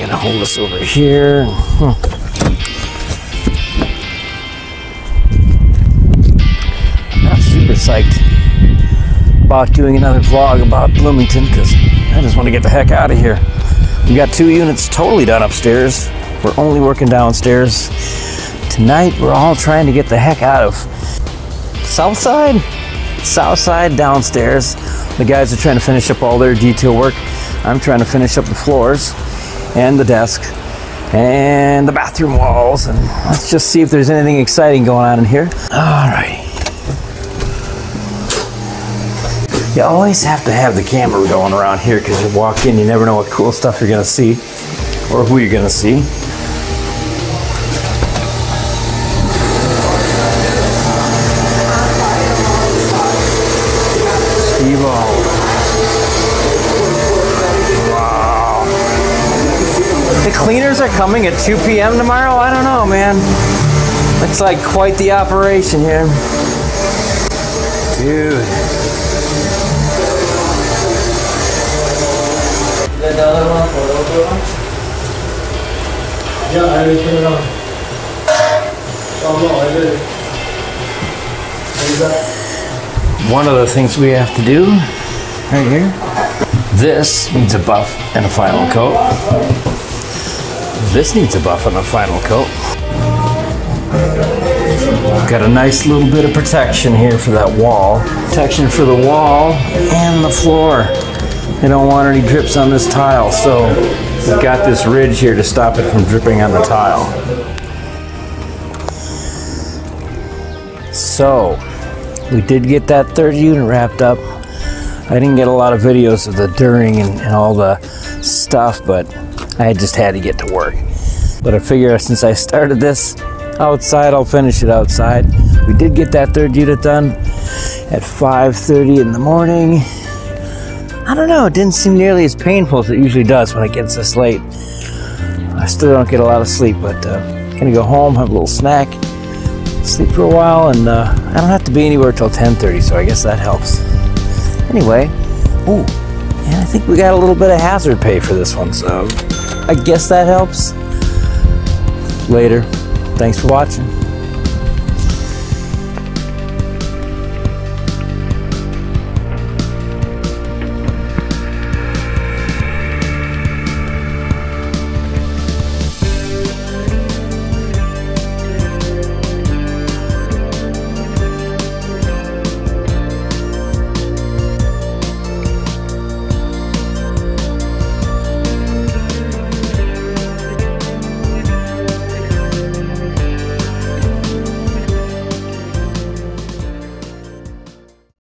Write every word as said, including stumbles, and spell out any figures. gonna hold us over here. Huh. I'm not super psyched about doing another vlog about Bloomington because I just want to get the heck out of here. We got two units totally done upstairs. We're only working downstairs. Tonight we're all trying to get the heck out of Southside? Southside downstairs. The guys are trying to finish up all their detail work. I'm trying to finish up the floors and the desk and the bathroom walls, and let's just see if there's anything exciting going on in here. All right. You always have to have the camera going around here because you walk in, you never know what cool stuff you're gonna see or who you're gonna see. Cleaners are coming at two P M tomorrow? I don't know, man. Looks like quite the operation here. Dude. Yeah, I will turn it on. One of the things we have to do, right here, this needs a buff and a final coat. This needs a buff on a final coat. Got a nice little bit of protection here for that wall. Protection for the wall and the floor. I don't want any drips on this tile, so we've got this ridge here to stop it from dripping on the tile. So, we did get that third unit wrapped up. I didn't get a lot of videos of the during and, and all the stuff, but I just had to get to work. But I figure since I started this outside, I'll finish it outside. We did get that third unit done at five thirty in the morning. I don't know, it didn't seem nearly as painful as it usually does when it gets this late. I still don't get a lot of sleep, but uh, I'm gonna go home, have a little snack, sleep for a while, and uh, I don't have to be anywhere till ten thirty, so I guess that helps. Anyway, ooh, and I think we got a little bit of hazard pay for this one, so I guess that helps. Later. Thanks for watching.